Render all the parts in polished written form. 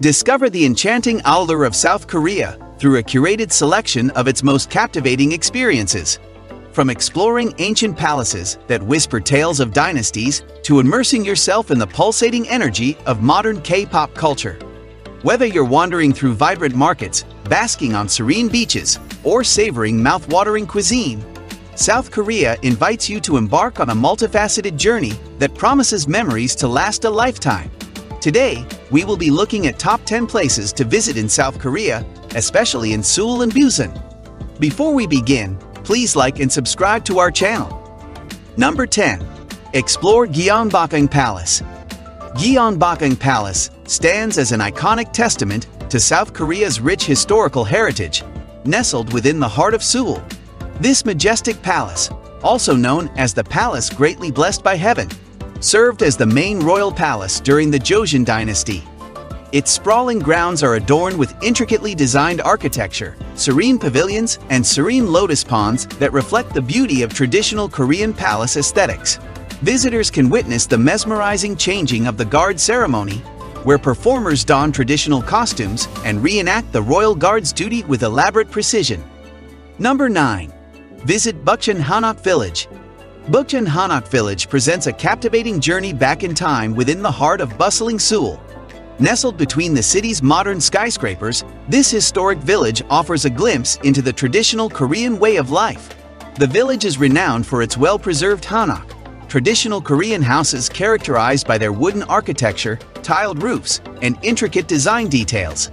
Discover the enchanting allure of South Korea through a curated selection of its most captivating experiences. From exploring ancient palaces that whisper tales of dynasties to immersing yourself in the pulsating energy of modern K-pop culture. Whether you're wandering through vibrant markets, basking on serene beaches, or savoring mouth-watering cuisine, South Korea invites you to embark on a multifaceted journey that promises memories to last a lifetime. Today, we will be looking at top 10 places to visit in South Korea, especially in Seoul and Busan. Before we begin, please like and subscribe to our channel. Number 10. Explore Gyeongbokgung Palace. Gyeongbokgung Palace stands as an iconic testament to South Korea's rich historical heritage, nestled within the heart of Seoul. This majestic palace, also known as the Palace Greatly Blessed by Heaven, served as the main royal palace during the Joseon dynasty. Its sprawling grounds are adorned with intricately designed architecture, serene pavilions, and serene lotus ponds that reflect the beauty of traditional Korean palace aesthetics. Visitors can witness the mesmerizing changing of the guard ceremony, where performers don traditional costumes and reenact the royal guard's duty with elaborate precision. Number 9. Visit Bukchon Hanok Village. Bukchon Hanok Village presents a captivating journey back in time within the heart of bustling Seoul. Nestled between the city's modern skyscrapers, this historic village offers a glimpse into the traditional Korean way of life. The village is renowned for its well-preserved hanok, traditional Korean houses characterized by their wooden architecture, tiled roofs, and intricate design details.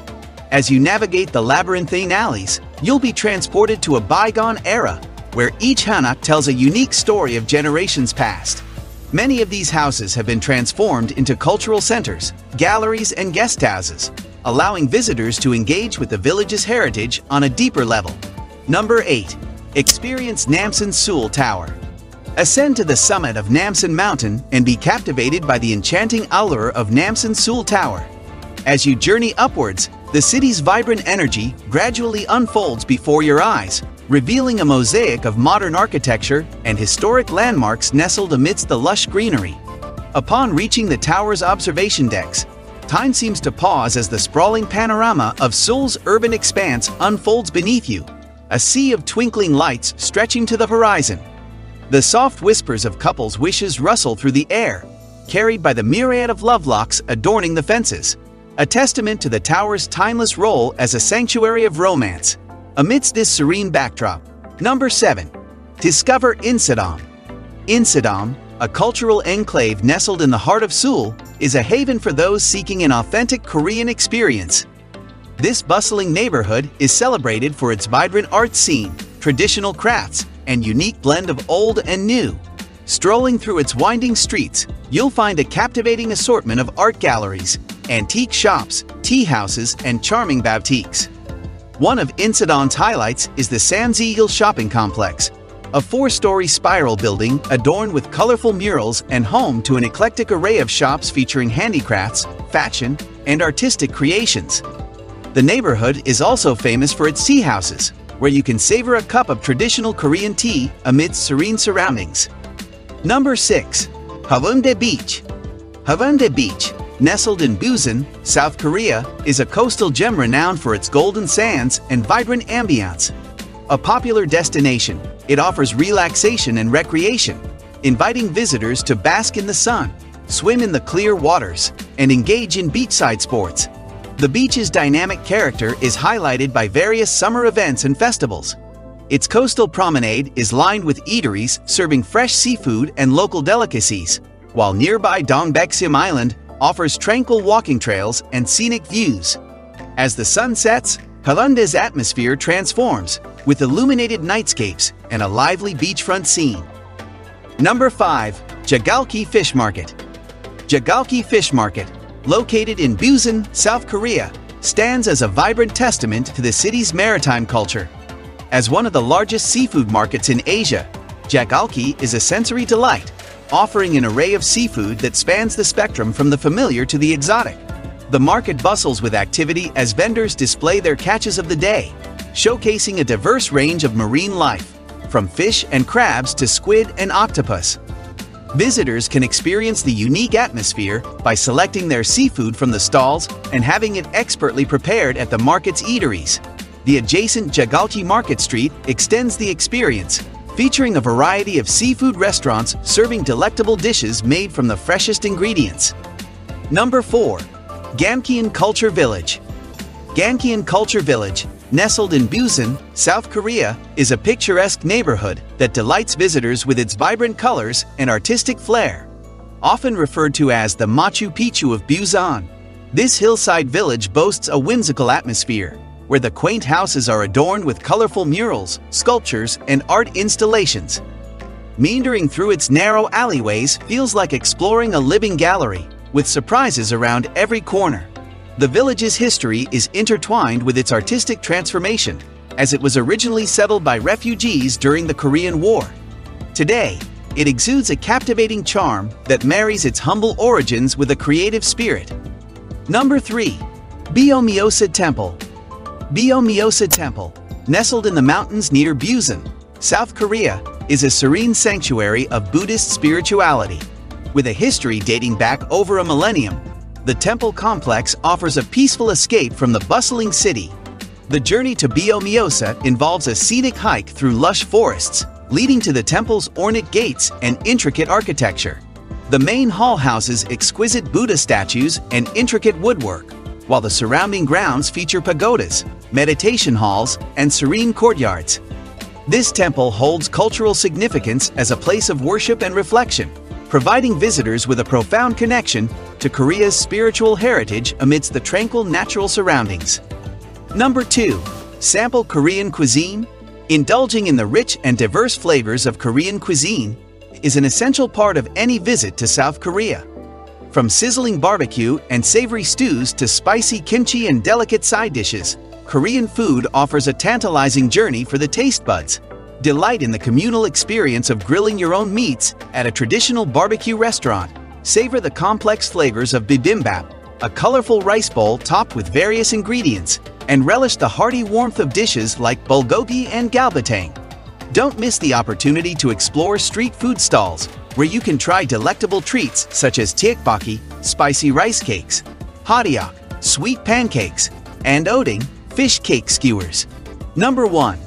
As you navigate the labyrinthine alleys, you'll be transported to a bygone era, where each hanok tells a unique story of generations past. Many of these houses have been transformed into cultural centers, galleries, and guest houses, allowing visitors to engage with the village's heritage on a deeper level. Number 8. Experience Namsan Seoul Tower. Ascend to the summit of Namsan Mountain and be captivated by the enchanting allure of Namsan Seoul Tower. As you journey upwards, the city's vibrant energy gradually unfolds before your eyes, revealing a mosaic of modern architecture and historic landmarks nestled amidst the lush greenery. Upon reaching the tower's observation decks, time seems to pause as the sprawling panorama of Seoul's urban expanse unfolds beneath you, a sea of twinkling lights stretching to the horizon. The soft whispers of couples' wishes rustle through the air, carried by the myriad of lovelocks adorning the fences, a testament to the tower's timeless role as a sanctuary of romance. Amidst this serene backdrop, Number 7. Discover Insadong. Insadong, a cultural enclave nestled in the heart of Seoul, is a haven for those seeking an authentic Korean experience. This bustling neighborhood is celebrated for its vibrant art scene, traditional crafts, and unique blend of old and new. Strolling through its winding streets, you'll find a captivating assortment of art galleries, antique shops, tea houses, and charming boutiques. One of Insadong's highlights is the Ssamziegil Shopping Complex, a four-story spiral building adorned with colorful murals and home to an eclectic array of shops featuring handicrafts, fashion, and artistic creations. The neighborhood is also famous for its tea houses, where you can savor a cup of traditional Korean tea amidst serene surroundings. Number 6. Haeundae Beach. Haeundae Beach, nestled in Busan, South Korea, is a coastal gem renowned for its golden sands and vibrant ambiance. A popular destination, it offers relaxation and recreation, inviting visitors to bask in the sun, swim in the clear waters, and engage in beachside sports. The beach's dynamic character is highlighted by various summer events and festivals. Its coastal promenade is lined with eateries serving fresh seafood and local delicacies, while nearby Dongbaekseom Island offers tranquil walking trails and scenic views. As the sun sets, Haeundae's atmosphere transforms, with illuminated nightscapes and a lively beachfront scene. Number 5. Jagalchi Fish Market. Jagalchi Fish Market, located in Busan, South Korea, stands as a vibrant testament to the city's maritime culture. As one of the largest seafood markets in Asia, Jagalchi is a sensory delight, offering an array of seafood that spans the spectrum from the familiar to the exotic. The market bustles with activity as vendors display their catches of the day, showcasing a diverse range of marine life, from fish and crabs to squid and octopus. Visitors can experience the unique atmosphere by selecting their seafood from the stalls and having it expertly prepared at the market's eateries. The adjacent Jagalchi Market Street extends the experience, featuring a variety of seafood restaurants serving delectable dishes made from the freshest ingredients. Number 4. Gamcheon Culture Village. Gamcheon Culture Village, nestled in Busan, South Korea, is a picturesque neighborhood that delights visitors with its vibrant colors and artistic flair. Often referred to as the Machu Picchu of Busan, this hillside village boasts a whimsical atmosphere, where the quaint houses are adorned with colorful murals, sculptures, and art installations. Meandering through its narrow alleyways feels like exploring a living gallery, with surprises around every corner. The village's history is intertwined with its artistic transformation, as it was originally settled by refugees during the Korean War. Today, it exudes a captivating charm that marries its humble origins with a creative spirit. Number 3. Beomeosa Temple. Beomeosa Temple, nestled in the mountains near Busan, South Korea, is a serene sanctuary of Buddhist spirituality. With a history dating back over a millennium, the temple complex offers a peaceful escape from the bustling city. The journey to Beomeosa involves a scenic hike through lush forests, leading to the temple's ornate gates and intricate architecture. The main hall houses exquisite Buddha statues and intricate woodwork, while the surrounding grounds feature pagodas, meditation halls, and serene courtyards. This temple holds cultural significance as a place of worship and reflection, providing visitors with a profound connection to Korea's spiritual heritage amidst the tranquil natural surroundings. Number 2. Sample Korean cuisine. Indulging in the rich and diverse flavors of Korean cuisine is an essential part of any visit to South Korea. From sizzling barbecue and savory stews to spicy kimchi and delicate side dishes, Korean food offers a tantalizing journey for the taste buds. Delight in the communal experience of grilling your own meats at a traditional barbecue restaurant. Savor the complex flavors of bibimbap, a colorful rice bowl topped with various ingredients, and relish the hearty warmth of dishes like bulgogi and galbitang. Don't miss the opportunity to explore street food stalls, where you can try delectable treats such as tteokbokki, spicy rice cakes, hotteok, sweet pancakes, and odeng, fish cake skewers. Number 1.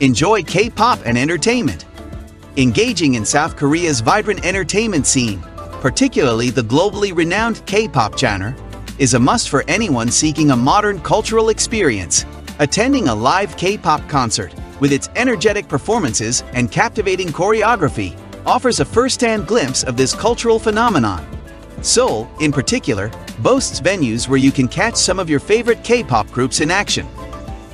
Enjoy K-pop and entertainment. Engaging in South Korea's vibrant entertainment scene, particularly the globally renowned K-pop genre, is a must for anyone seeking a modern cultural experience. Attending a live K-pop concert, with its energetic performances and captivating choreography, offers a first-hand glimpse of this cultural phenomenon. Seoul, in particular, boasts venues where you can catch some of your favorite K-pop groups in action.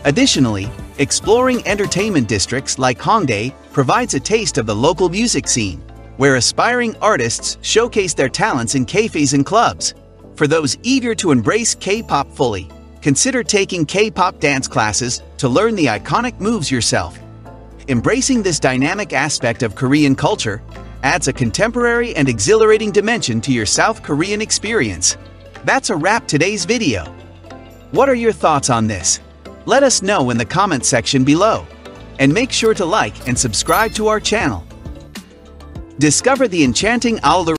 Additionally, exploring entertainment districts like Hongdae provides a taste of the local music scene, where aspiring artists showcase their talents in cafes and clubs. For those eager to embrace K-pop fully, consider taking K-pop dance classes to learn the iconic moves yourself. Embracing this dynamic aspect of Korean culture adds a contemporary and exhilarating dimension to your South Korean experience. That's a wrap today's video. What are your thoughts on this? Let us know in the comment section below. And make sure to like and subscribe to our channel. Discover the enchanting Alder.